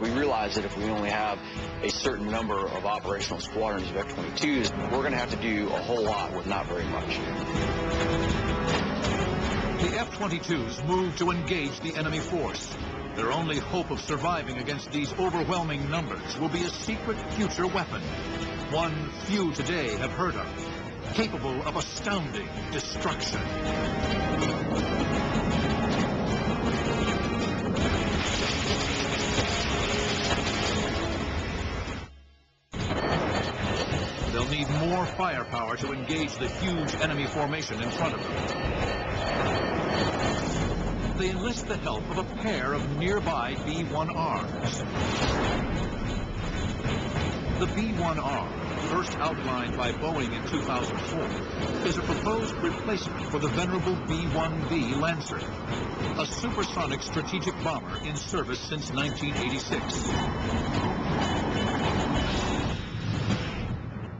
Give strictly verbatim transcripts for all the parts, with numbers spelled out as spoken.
We realize that if we only have a certain number of operational squadrons of F twenty-twos, we're going to have to do a whole lot with not very much. The F twenty-twos move to engage the enemy force. Their only hope of surviving against these overwhelming numbers will be a secret future weapon, one few today have heard of, capable of astounding destruction. They'll need more firepower to engage the huge enemy formation in front of them. They enlist the help of a pair of nearby B one Rs. The B one R, first outlined by Boeing in two thousand four, is a proposed replacement for the venerable B one B Lancer, a supersonic strategic bomber in service since nineteen eighty-six.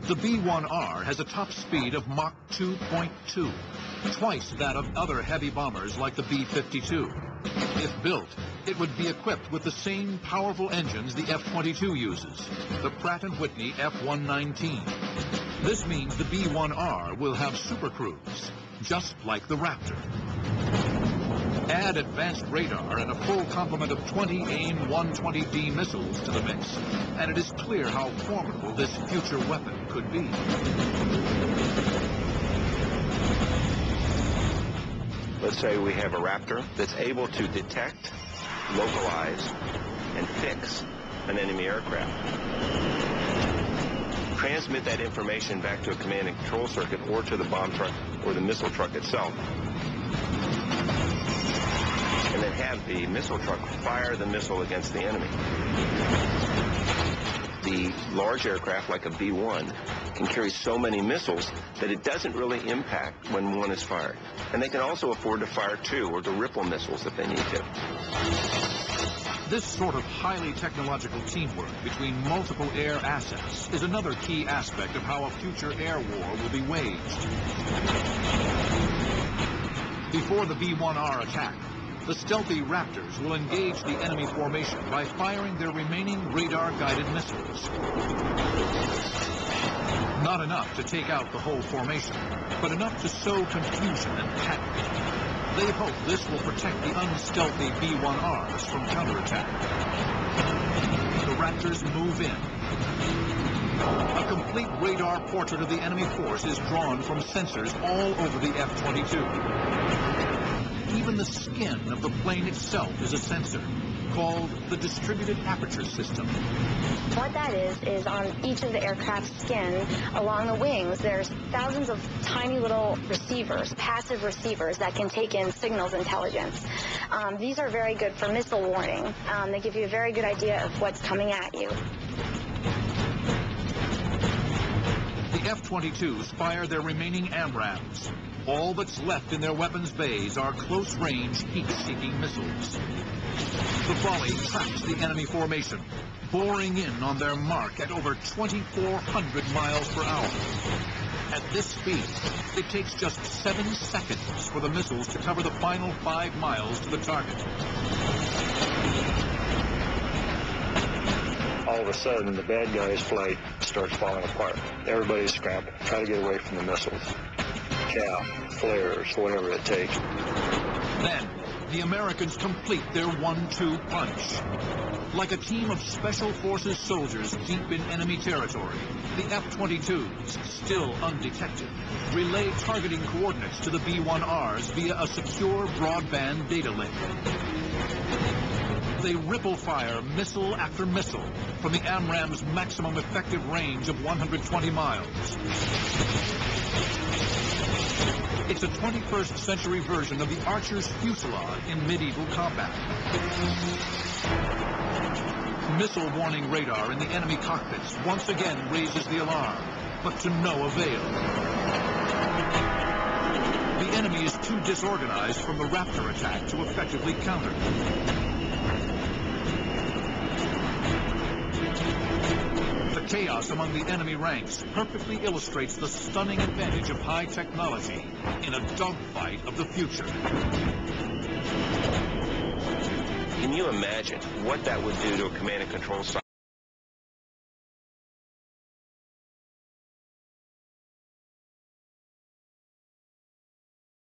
The B one R has a top speed of Mach two point two, twice that of other heavy bombers like the B fifty-two. If built, it would be equipped with the same powerful engines the F twenty-two uses, the Pratt and Whitney F one nineteen. This means the B one R will have supercruise, just like the Raptor. Add advanced radar and a full complement of twenty AIM one twenty D missiles to the mix, and it is clear how formidable this future weapon could be. Let's say we have a Raptor that's able to detect, localize, and fix an enemy aircraft. Transmit that information back to a command and control circuit or to the bomb truck or the missile truck itself. And then have the missile truck fire the missile against the enemy. The large aircraft, like a B one, can carry so many missiles that it doesn't really impact when one is fired. And they can also afford to fire two or to ripple missiles if they need to. This sort of highly technological teamwork between multiple air assets is another key aspect of how a future air war will be waged. Before the B one R attack, the stealthy Raptors will engage the enemy formation by firing their remaining radar-guided missiles. Not enough to take out the whole formation, but enough to sow confusion and panic. They hope this will protect the unstealthy B one Rs from counterattack. The Raptors move in. A complete radar portrait of the enemy force is drawn from sensors all over the F twenty-two. Even the skin of the plane itself is a sensor, called the Distributed Aperture System. What that is, is on each of the aircraft's skin, along the wings, there's thousands of tiny little receivers, passive receivers, that can take in signals intelligence. Um, these are very good for missile warning. Um, they give you a very good idea of what's coming at you. The F twenty-twos fire their remaining AMRAAMs. All that's left in their weapons bays are close-range, heat-seeking missiles. The volley traps the enemy formation, boring in on their mark at over twenty-four hundred miles per hour. At this speed, it takes just seven seconds for the missiles to cover the final five miles to the target. All of a sudden, the bad guy's flight starts falling apart. Everybody's scrambling, trying to get away from the missiles. Out, flares, whatever it takes. Then, the Americans complete their one two punch. Like a team of Special Forces soldiers deep in enemy territory, the F twenty-twos, still undetected, relay targeting coordinates to the B one Rs via a secure broadband data link. They ripple fire missile after missile from the AMRAAM's maximum effective range of one hundred twenty miles. It's a twenty-first century version of the Archer's fuselage in medieval combat. Missile warning radar in the enemy cockpits once again raises the alarm, but to no avail. The enemy is too disorganized from the Raptor attack to effectively counter. The chaos among the enemy ranks perfectly illustrates the stunning advantage of high technology in a dogfight of the future. Can you imagine what that would do to a command and control site?